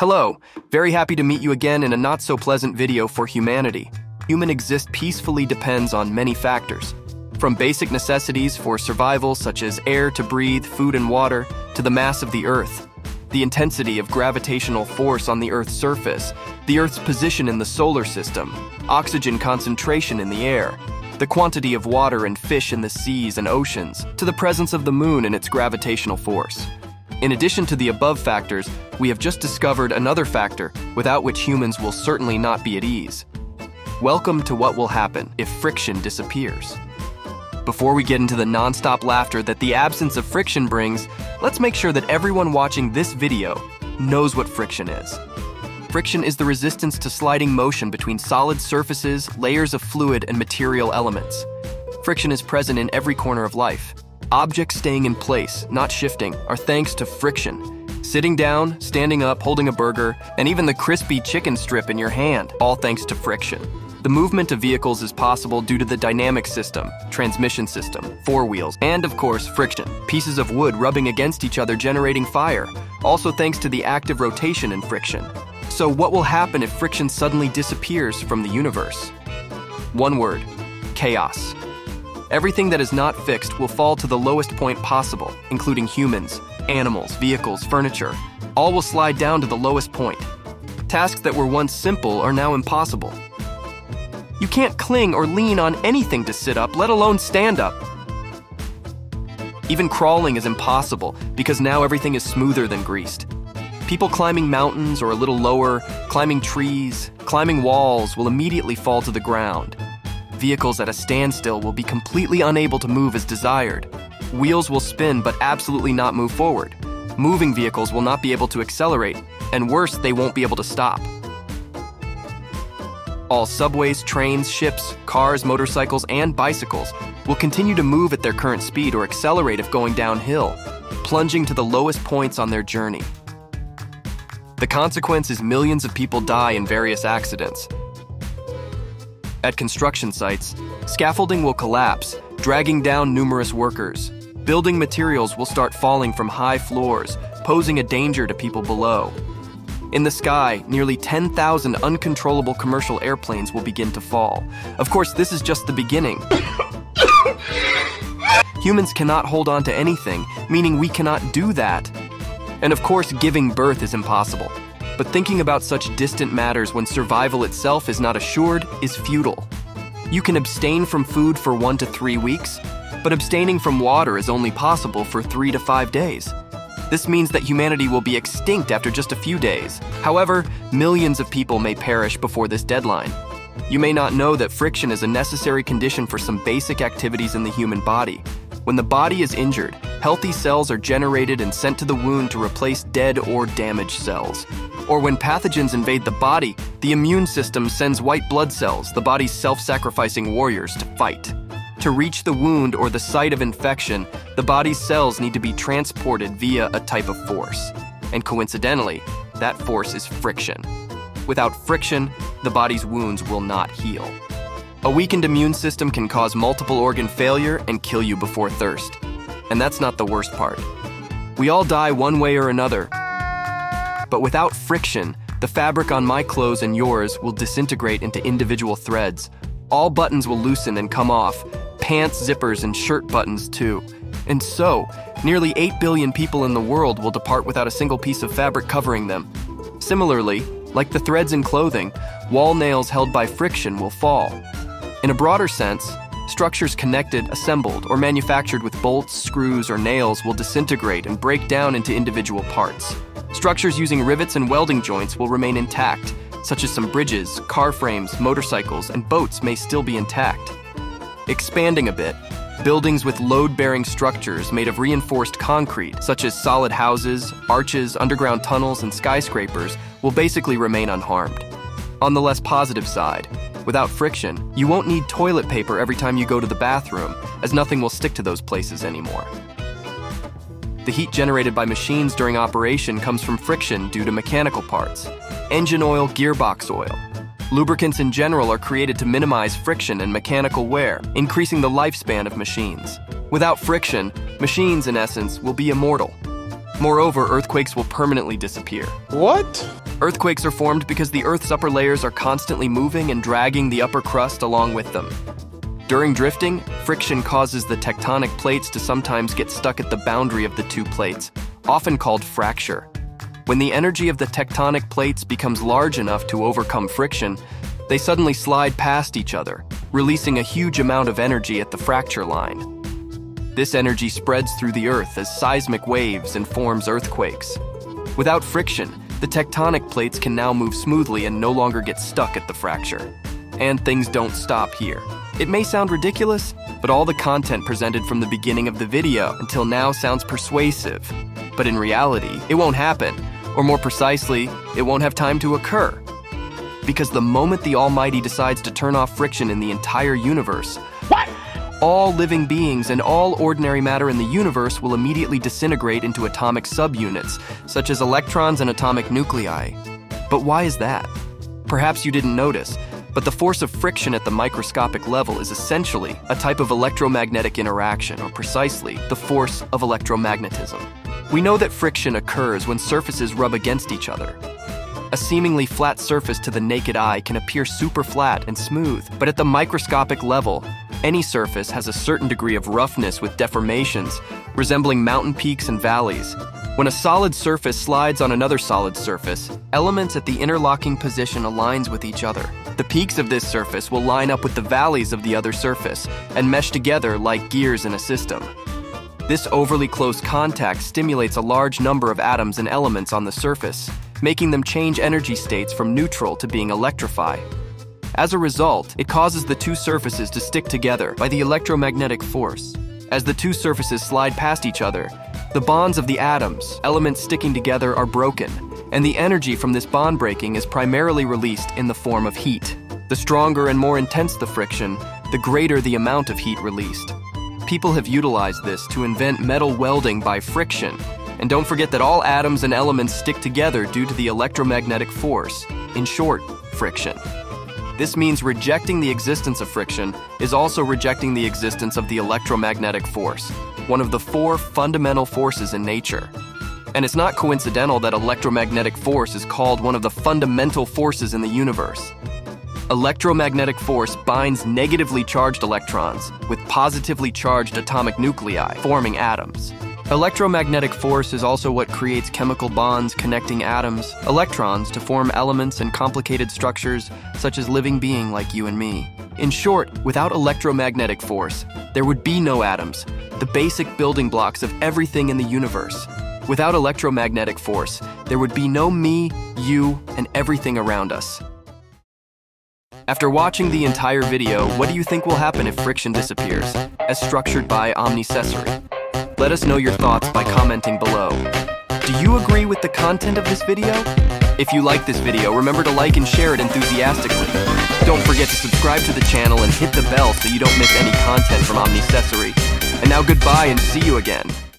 Hello, very happy to meet you again in a not-so-pleasant video for humanity. Human exist peacefully depends on many factors, from basic necessities for survival such as air to breathe, food and water, to the mass of the Earth, the intensity of gravitational force on the Earth's surface, the Earth's position in the solar system, oxygen concentration in the air, the quantity of water and fish in the seas and oceans, to the presence of the moon and its gravitational force. In addition to the above factors, we have just discovered another factor without which humans will certainly not be at ease. Welcome to what will happen if friction disappears. Before we get into the non-stop laughter that the absence of friction brings, let's make sure that everyone watching this video knows what friction is. Friction is the resistance to sliding motion between solid surfaces, layers of fluid, and material elements. Friction is present in every corner of life. Objects staying in place, not shifting, are thanks to friction. Sitting down, standing up, holding a burger, and even the crispy chicken strip in your hand, all thanks to friction. The movement of vehicles is possible due to the dynamic system, transmission system, four wheels, and of course, friction. Pieces of wood rubbing against each other generating fire, also thanks to the active rotation and friction. So what will happen if friction suddenly disappears from the universe? One word: chaos. Everything that is not fixed will fall to the lowest point possible, including humans, animals, vehicles, furniture. All will slide down to the lowest point. Tasks that were once simple are now impossible. You can't cling or lean on anything to sit up, let alone stand up. Even crawling is impossible because now everything is smoother than greased. People climbing mountains or a little lower, climbing trees, climbing walls will immediately fall to the ground. Vehicles at a standstill will be completely unable to move as desired. Wheels will spin but absolutely not move forward. Moving vehicles will not be able to accelerate, and worse, they won't be able to stop. All subways, trains, ships, cars, motorcycles, and bicycles will continue to move at their current speed or accelerate if going downhill, plunging to the lowest points on their journey. The consequence is millions of people die in various accidents. At construction sites, scaffolding will collapse, dragging down numerous workers. Building materials will start falling from high floors, posing a danger to people below. In the sky, nearly 10,000 uncontrollable commercial airplanes will begin to fall. Of course, this is just the beginning. Humans cannot hold on to anything, meaning we cannot do that. And of course, giving birth is impossible. But thinking about such distant matters when survival itself is not assured is futile. You can abstain from food for 1 to 3 weeks, but abstaining from water is only possible for 3 to 5 days. This means that humanity will be extinct after just a few days. However, millions of people may perish before this deadline. You may not know that friction is a necessary condition for some basic activities in the human body. When the body is injured, healthy cells are generated and sent to the wound to replace dead or damaged cells. Or when pathogens invade the body, the immune system sends white blood cells, the body's self-sacrificing warriors, to fight. To reach the wound or the site of infection, the body's cells need to be transported via a type of force. And coincidentally, that force is friction. Without friction, the body's wounds will not heal. A weakened immune system can cause multiple organ failure and kill you before thirst. And that's not the worst part. We all die one way or another. But without friction, the fabric on my clothes and yours will disintegrate into individual threads. All buttons will loosen and come off, pants, zippers, and shirt buttons too. And so, nearly 8 billion people in the world will depart without a single piece of fabric covering them. Similarly, like the threads in clothing, wall nails held by friction will fall. In a broader sense, structures connected, assembled, or manufactured with bolts, screws, or nails will disintegrate and break down into individual parts. Structures using rivets and welding joints will remain intact, such as some bridges, car frames, motorcycles, and boats may still be intact. Expanding a bit, buildings with load-bearing structures made of reinforced concrete, such as solid houses, arches, underground tunnels, and skyscrapers, will basically remain unharmed. On the less positive side, without friction, you won't need toilet paper every time you go to the bathroom, as nothing will stick to those places anymore. The heat generated by machines during operation comes from friction due to mechanical parts. Engine oil, gearbox oil. Lubricants in general are created to minimize friction and mechanical wear, increasing the lifespan of machines. Without friction, machines, in essence, will be immortal. Moreover, earthquakes will permanently disappear. What? Earthquakes are formed because the Earth's upper layers are constantly moving and dragging the upper crust along with them. During drifting, friction causes the tectonic plates to sometimes get stuck at the boundary of the two plates, often called fracture. When the energy of the tectonic plates becomes large enough to overcome friction, they suddenly slide past each other, releasing a huge amount of energy at the fracture line. This energy spreads through the Earth as seismic waves and forms earthquakes. Without friction, the tectonic plates can now move smoothly and no longer get stuck at the fracture. And things don't stop here. It may sound ridiculous, but all the content presented from the beginning of the video until now sounds persuasive. But in reality, it won't happen, or more precisely, it won't have time to occur. Because the moment the Almighty decides to turn off friction in the entire universe, all living beings and all ordinary matter in the universe will immediately disintegrate into atomic subunits, such as electrons and atomic nuclei. But why is that? Perhaps you didn't notice, but the force of friction at the microscopic level is essentially a type of electromagnetic interaction, or precisely, the force of electromagnetism. We know that friction occurs when surfaces rub against each other. A seemingly flat surface to the naked eye can appear super flat and smooth, but at the microscopic level, any surface has a certain degree of roughness with deformations, resembling mountain peaks and valleys. When a solid surface slides on another solid surface, elements at the interlocking position aligns with each other. The peaks of this surface will line up with the valleys of the other surface and mesh together like gears in a system. This overly close contact stimulates a large number of atoms and elements on the surface, making them change energy states from neutral to being electrified. As a result, it causes the two surfaces to stick together by the electromagnetic force. As the two surfaces slide past each other, the bonds of the atoms, elements sticking together, are broken, and the energy from this bond breaking is primarily released in the form of heat. The stronger and more intense the friction, the greater the amount of heat released. People have utilized this to invent metal welding by friction. And don't forget that all atoms and elements stick together due to the electromagnetic force, in short, friction. This means rejecting the existence of friction is also rejecting the existence of the electromagnetic force, one of the four fundamental forces in nature. And it's not coincidental that electromagnetic force is called one of the fundamental forces in the universe. Electromagnetic force binds negatively charged electrons with positively charged atomic nuclei, forming atoms. Electromagnetic force is also what creates chemical bonds connecting atoms, electrons, to form elements and complicated structures such as living being like you and me. In short, without electromagnetic force, there would be no atoms, the basic building blocks of everything in the universe. Without electromagnetic force, there would be no me, you, and everything around us. After watching the entire video, what do you think will happen if friction disappears, as structured by Omnicessary? Let us know your thoughts by commenting below. Do you agree with the content of this video? If you like this video, remember to like and share it enthusiastically. Don't forget to subscribe to the channel and hit the bell so you don't miss any content from Omnicessary. And now goodbye and see you again.